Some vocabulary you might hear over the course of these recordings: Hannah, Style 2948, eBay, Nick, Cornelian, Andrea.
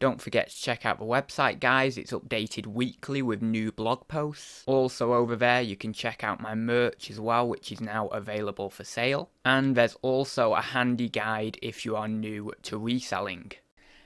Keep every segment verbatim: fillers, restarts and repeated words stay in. Don't forget to check out the website, guys. It's updated weekly with new blog posts. Also over there you can check out my merch as well, which is now available for sale. And there's also a handy guide if you are new to reselling.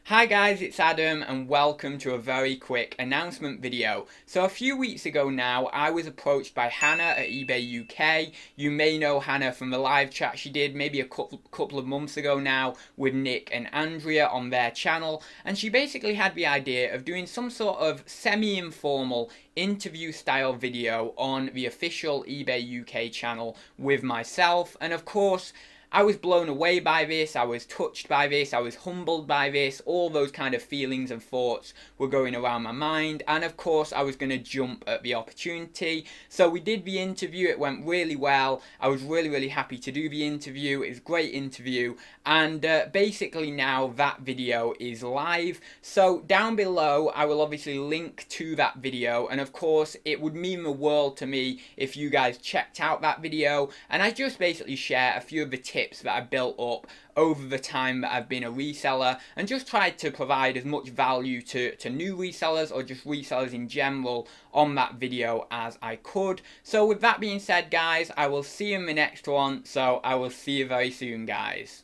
Hi guys, it's Adam and welcome to a very quick announcement video. So a few weeks ago now, I was approached by Hannah at eBay U K. You may know Hannah from the live chat she did maybe a couple of months ago now with Nick and Andrea on their channel, and she basically had the idea of doing some sort of semi-informal interview style video on the official eBay U K channel with myself, and of course I was blown away by this, I was touched by this, I was humbled by this. All those kind of feelings and thoughts were going around my mind, and of course I was going to jump at the opportunity. So we did the interview, it went really well. I was really really happy to do the interview, it was a great interview, and uh, basically now that video is live. So down below I will obviously link to that video, and of course it would mean the world to me if you guys checked out that video, and I just basically share a few of the tips Tips that I built up over the time that I've been a reseller, and just tried to provide as much value to, to new resellers or just resellers in general on that video as I could. So with that being said, guys, I will see you in the next one. So I will see you very soon, guys.